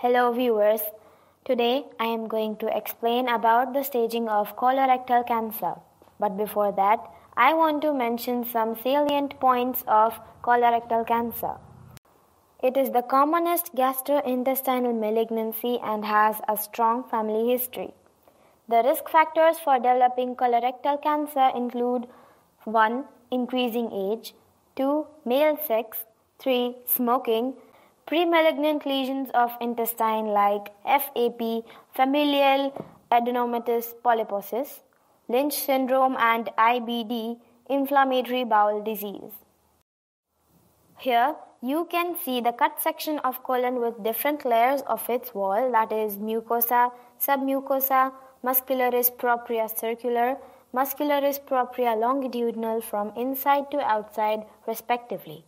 Hello viewers, today I am going to explain about the staging of colorectal cancer. But before that, I want to mention some salient points of colorectal cancer. It is the commonest gastrointestinal malignancy and has a strong family history. The risk factors for developing colorectal cancer include 1. Increasing age, 2. Male sex, 3. Smoking, premalignant lesions of intestine like FAP, familial adenomatous polyposis, Lynch syndrome and IBD, inflammatory bowel disease. Here you can see the cut section of colon with different layers of its wall, that is mucosa, submucosa, muscularis propria circular, muscularis propria longitudinal from inside to outside respectively.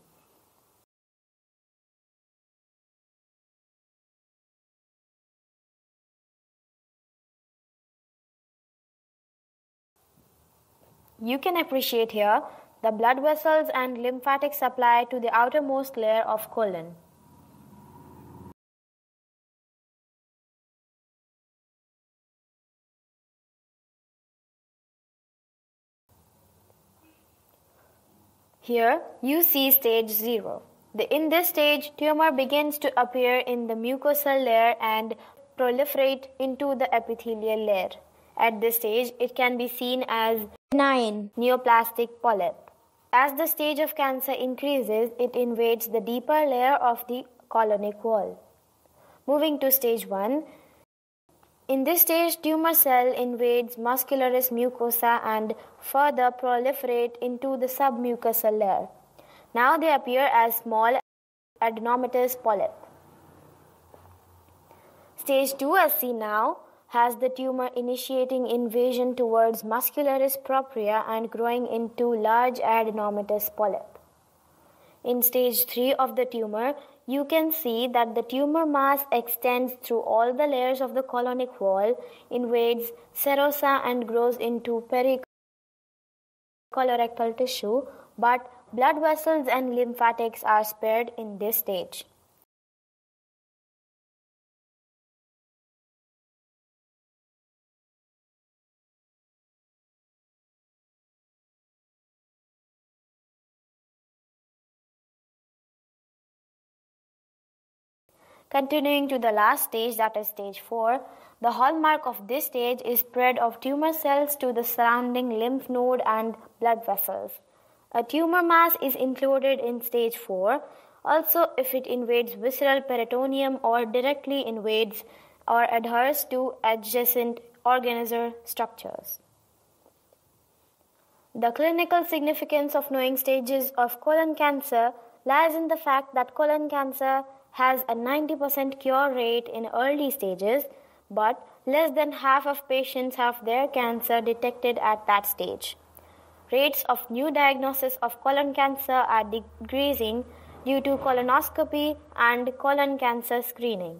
You can appreciate here the blood vessels and lymphatic supply to the outermost layer of colon. Here you see stage 0. In this stage, tumor begins to appear in the mucosal layer and proliferate into the epithelial layer. At this stage, it can be seen as benign neoplastic polyp. As the stage of cancer increases, it invades the deeper layer of the colonic wall. Moving to stage 1. In this stage, tumor cell invades muscularis mucosa and further proliferate into the submucosal layer. Now they appear as small adenomatous polyp. Stage 2, as seen now, has the tumor initiating invasion towards muscularis propria and growing into large adenomatous polyp. In stage 3 of the tumor, you can see that the tumor mass extends through all the layers of the colonic wall, invades serosa and grows into pericolorectal tissue, but blood vessels and lymphatics are spared in this stage. Continuing to the last stage, that is stage 4, the hallmark of this stage is spread of tumor cells to the surrounding lymph node and blood vessels. A tumor mass is included in stage 4, also if it invades visceral peritoneum or directly invades or adheres to adjacent organizer structures. The clinical significance of knowing stages of colon cancer lies in the fact that colon cancer has a 90% cure rate in early stages, but less than half of patients have their cancer detected at that stage. Rates of new diagnosis of colon cancer are decreasing due to colonoscopy and colon cancer screening.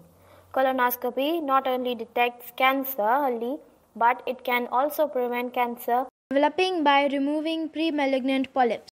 Colonoscopy not only detects cancer early, but it can also prevent cancer developing by removing premalignant polyps.